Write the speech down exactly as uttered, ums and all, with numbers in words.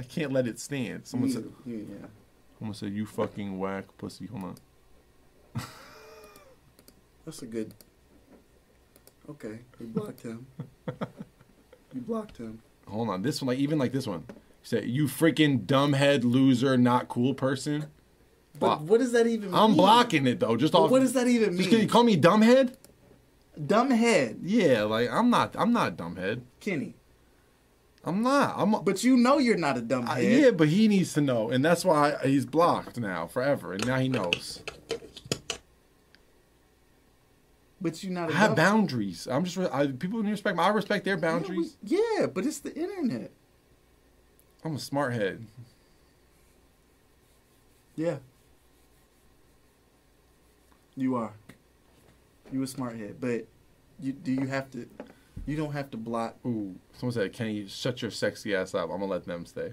I can't let it stand. Someone said, yeah. Someone said, you fucking whack pussy. Hold on. That's a good. Okay, you blocked him. You blocked him. Hold on, this one, like even like this one. Say, you freaking dumbhead, loser, not cool person. But what does that even mean? I'm blocking it though. Just off. What does that even mean? Can you call me dumbhead? Dumbhead. Yeah, like I'm not. I'm not dumbhead. Kenny. I'm not. I'm. A, but you know you're not a dumbhead. I, yeah, but he needs to know, and that's why I, he's blocked now forever, and now he knows. But you're not. A I have boundaries. I'm just. I, people need respect. I respect their boundaries. Yeah, we, yeah, but it's the internet. I'm a smart head. Yeah. You are. You a smart head, but you do you have to? You don't have to block. Ooh, someone said, "Can you shut your sexy ass up?" I'm gonna let them stay.